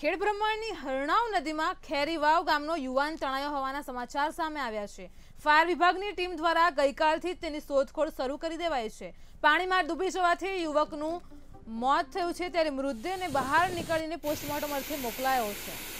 ખેડબ્રહ્માની હરણાવ નદીમાં ખેરીવાવ ગામનો યુવાન તણાયો હોવાના સમાચાર સામે આવ્યા છે। ફાયર વિભાગની ટીમ દ્વારા ગઈકાલથી તેની શોધખોળ શરૂ કરી દેવાઈ છે। પાણીમાં ડૂબી જવાથી યુવકનું મોત થયું છે, ત્યારે મૃતદેહને બહાર નીકળીને પોસ્ટમોર્ટમ અર્થે મોકલાયો છે।